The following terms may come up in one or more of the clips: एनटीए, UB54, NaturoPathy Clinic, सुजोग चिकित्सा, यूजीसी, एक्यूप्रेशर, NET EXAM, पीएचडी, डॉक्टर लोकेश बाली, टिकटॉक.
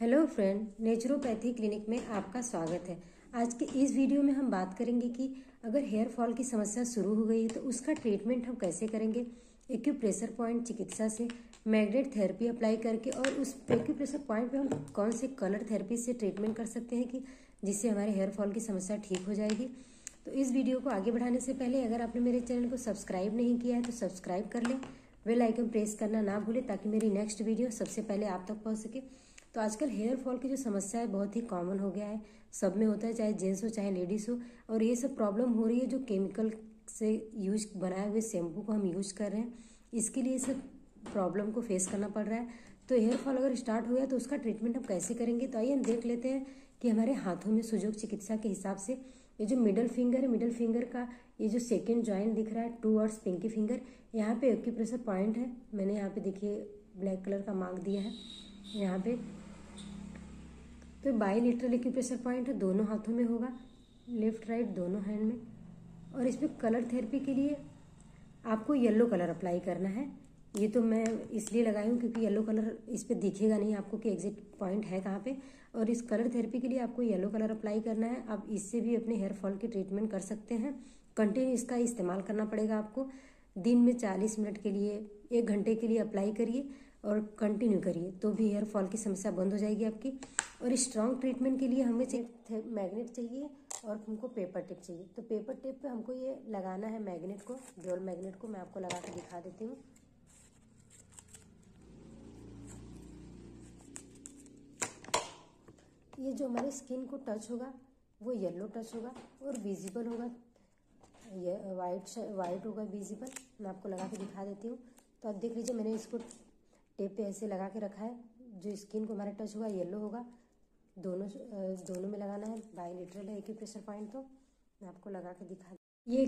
Hello friend, naturopathy clinic में आपका स्वागत है। आज के इस वीडियो में हम बात करेंगे कि अगर हेयर फॉल की समस्या शुरू हो गई है तो उसका ट्रीटमेंट हम कैसे करेंगे। एक्यूप्रेशर पॉइंट चिकित्सा से मैग्नेट थेरेपी अप्लाई करके और उस एक्यूप्रेशर पॉइंट पे हम कौन से कलर थेरेपी से ट्रीटमेंट कर सकते हैं कि जिससे हमारे हेयर फॉल की समस्या ठीक हो जाएगी। तो इस वीडियो को आगे बढ़ाने से पहले अगर आपने मेरे चैनल को सब्सक्राइब नहीं किया है तो सब्सक्राइब कर लें, बेल आइकन प्रेस करना ना भूलें ताकि मेरी नेक्स्ट वीडियो सबसे पहले आप तक पहुँच सके। तो आजकल हेयर फॉल की जो समस्या है बहुत ही कॉमन हो गया है, सब में होता है, चाहे जेंट्स हो चाहे लेडीज़ हो। और ये सब प्रॉब्लम हो रही है जो केमिकल से यूज बनाए हुए शैम्पू को हम यूज कर रहे हैं, इसके लिए सब प्रॉब्लम को फेस करना पड़ रहा है। तो हेयर फॉल अगर स्टार्ट हुआ तो उसका ट्रीटमेंट हम कैसे करेंगे, तो आइए हम देख लेते हैं कि हमारे हाथों में सुजोग चिकित्सा के हिसाब से ये जो मिडल फिंगर है, मिडल फिंगर का ये जो सेकेंड ज्वाइंट दिख रहा है टूवर्ड्स पिंकी फिंगर, यहाँ पे एक्यूप्रेशर पॉइंट है। मैंने यहाँ पे देखिए ब्लैक कलर का मार्क दिया है यहाँ पे, तो बाइलेटरल एक्यूप्रेशर पॉइंट है, दोनों हाथों में होगा, लेफ्ट राइट दोनों हैंड में। और इसमें कलर थेरेपी के लिए आपको येलो कलर अप्लाई करना है। ये तो मैं इसलिए लगाई हूँ क्योंकि येलो कलर इस पर दिखेगा नहीं आपको कि एग्जैक्ट पॉइंट है कहाँ पे। और इस कलर थेरेपी के लिए आपको येलो कलर अप्लाई करना है। आप इससे भी अपने हेयर फॉल की ट्रीटमेंट कर सकते हैं। कंटिन्यू इसका इस्तेमाल करना पड़ेगा आपको, दिन में 40 मिनट के लिए, 1 घंटे के लिए अप्लाई करिए और कंटिन्यू करिए, तो भी हेयर फॉल की समस्या बंद हो जाएगी आपकी। और स्ट्रॉन्ग ट्रीटमेंट के लिए हमें मैग्नेट चाहिए और हमको पेपर टेप चाहिए। तो पेपर टेप पे हमको ये लगाना है मैग्नेट को, डोल मैग्नेट को। मैं आपको लगा के दिखा देती हूँ। ये जो हमारे स्किन को टच होगा वो येलो टच होगा और विजिबल होगा, ये वाइट होगा विजिबल। मैं आपको लगा के दिखा देती हूँ। तो आप देख लीजिए मैंने इसको टेप पे ऐसे लगा के रखा है। जो स्किन को हमारा टच होगा येलो होगा, दोनों में लगाना है। बाइलेटरल है एक्यूप्रेशर पॉइंट, तो मैं आपको लगा के दिखा दूँ। ये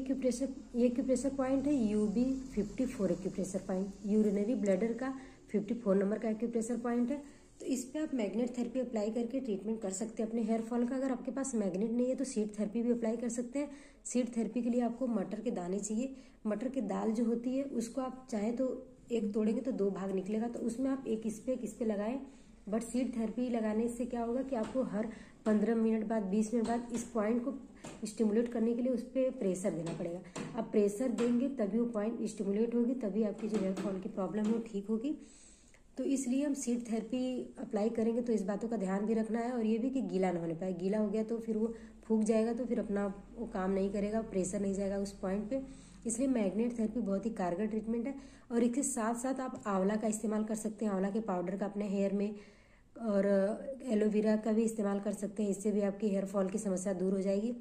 एक्यूप्रेशर पॉइंट है UB54 एक्यूप्रेशर point, urinary bladder का 54 नंबर का एक्यूप्रेशर पॉइंट है। तो इस पर आप मैग्नेट थेरेपी अप्लाई करके ट्रीटमेंट कर सकते हैं अपने हेयर फॉल का। अगर आपके पास मैग्नेट नहीं है तो सीड थेरेपी भी अप्लाई कर सकते हैं। सीड थेरेपी के लिए आपको मटर के दाने चाहिए। मटर की दाल जो होती है उसको आप चाहें तो एक तोड़ेंगे तो 2 भाग निकलेगा, तो उसमें आप एक इस पे लगाएं। बट सीड थेरेपी लगाने से क्या होगा कि आपको हर 15 मिनट बाद 20 मिनट बाद इस पॉइंट को स्टिमुलेट करने के लिए उस पर प्रेशर देना पड़ेगा। आप प्रेशर देंगे तभी वो पॉइंट स्टिमुलेट होगी, तभी आपकी जो हेयर फॉल की प्रॉब्लम है वो ठीक होगी। तो इसलिए हम सीड थेरेपी अप्लाई करेंगे तो इस बातों का ध्यान भी रखना है। और ये भी कि गीला ना होने पाए, गीला हो गया तो फिर वो फूक जाएगा, तो फिर अपना वो काम नहीं करेगा, प्रेशर नहीं जाएगा उस पॉइंट पे। इसलिए मैग्नेट थेरेपी बहुत ही कारगर ट्रीटमेंट है। और इसके साथ साथ आप आंवला का इस्तेमाल कर सकते हैं, आंवला के पाउडर का अपने हेयर में, और एलोवेरा का भी इस्तेमाल कर सकते हैं। इससे भी आपकी हेयर फॉल की समस्या दूर हो जाएगी।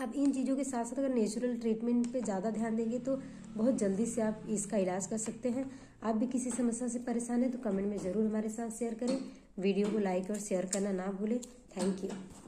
अब इन चीज़ों के साथ साथ अगर नेचुरल ट्रीटमेंट पे ज़्यादा ध्यान देंगे तो बहुत जल्दी से आप इसका इलाज कर सकते हैं। आप भी किसी समस्या से परेशान हैं तो कमेंट में ज़रूर हमारे साथ शेयर करें। वीडियो को लाइक और शेयर करना ना भूलें। Thank you.